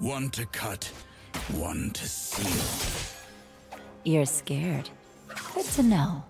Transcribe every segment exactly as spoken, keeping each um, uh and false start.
One to cut, one to seal. You're scared. Good to know.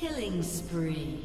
Killing spree.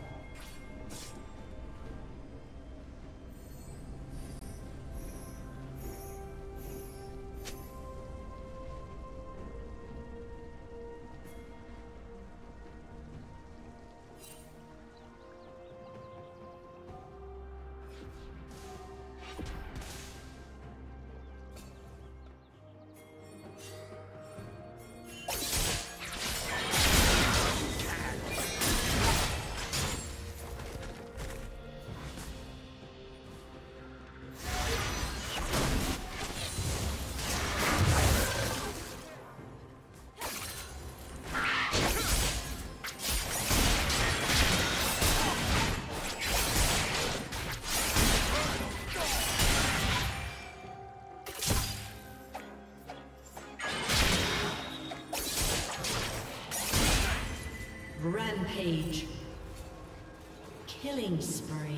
Rampage. Killing spree.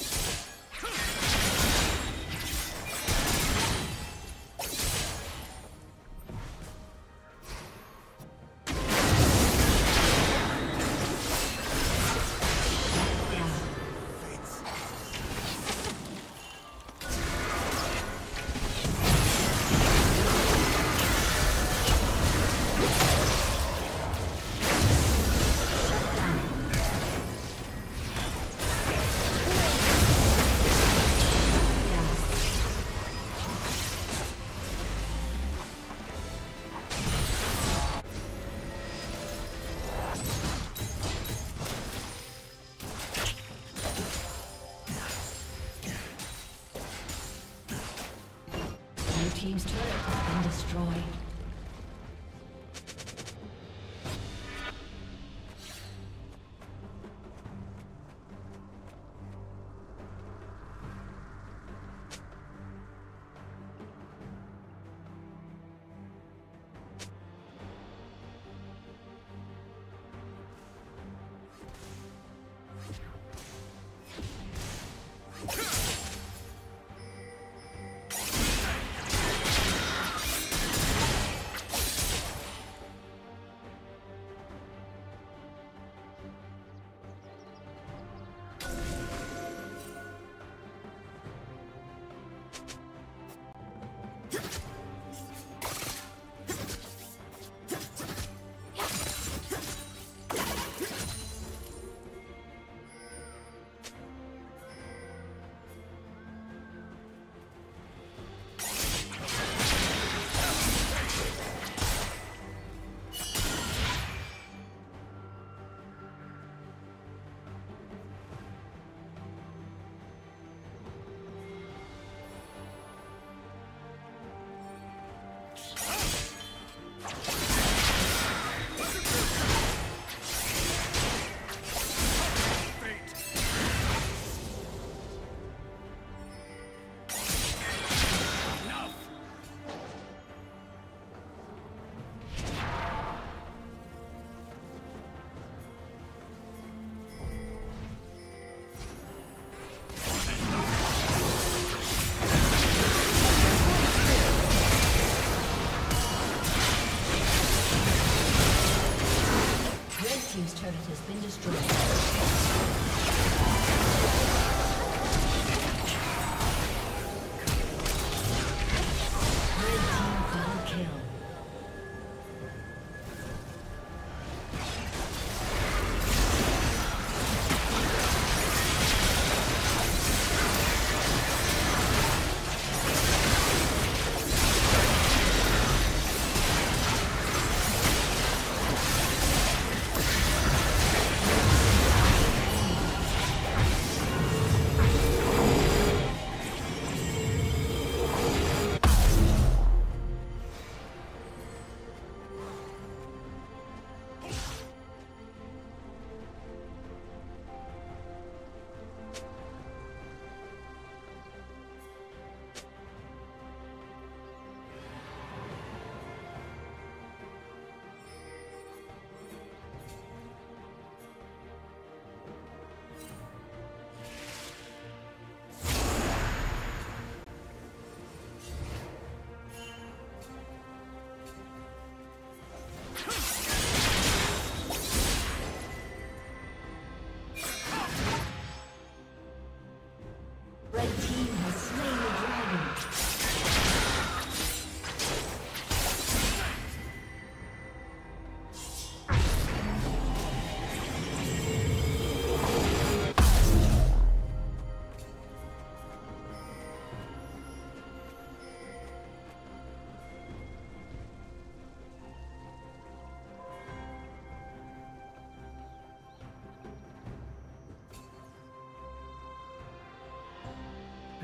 back. team's turret has been destroyed.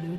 Blue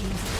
team's